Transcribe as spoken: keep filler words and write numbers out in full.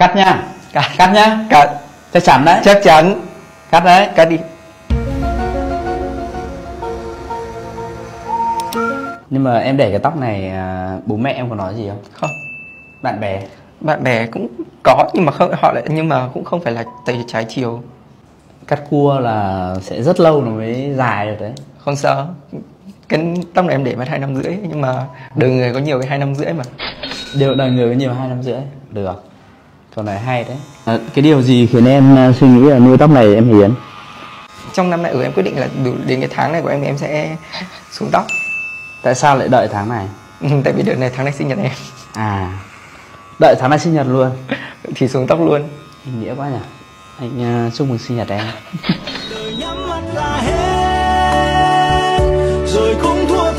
Cắt nha. Cắt, cắt nhá. Cắt. Chắc chắn đấy. Chắc chắn. Cắt đấy. Cắt đi. Nhưng mà em để cái tóc này, bố mẹ em có nói gì không? Không. Bạn bè? Bạn bè cũng có, nhưng mà không, họ lại nhưng mà cũng không phải là trái chiều. Cắt cua là sẽ rất lâu nó mới dài được đấy. Không sợ. Cái tóc này em để mất hai năm rưỡi, nhưng mà đời người có nhiều cái hai năm rưỡi mà. Điều đời người có nhiều hai năm rưỡi. Được. Còn này hay đấy. À, cái điều gì khiến em suy nghĩ là nuôi tóc này em Hiến? Trong năm nay ở em quyết định là đến cái tháng này của em em sẽ xuống tóc. Tại sao lại đợi tháng này? Ừ, tại vì đợt này tháng này sinh nhật em. À, đợi tháng này sinh nhật luôn thì xuống tóc luôn. Ý nghĩa quá nhỉ. Anh uh, chúc mừng sinh nhật em. Rồi cũng thua.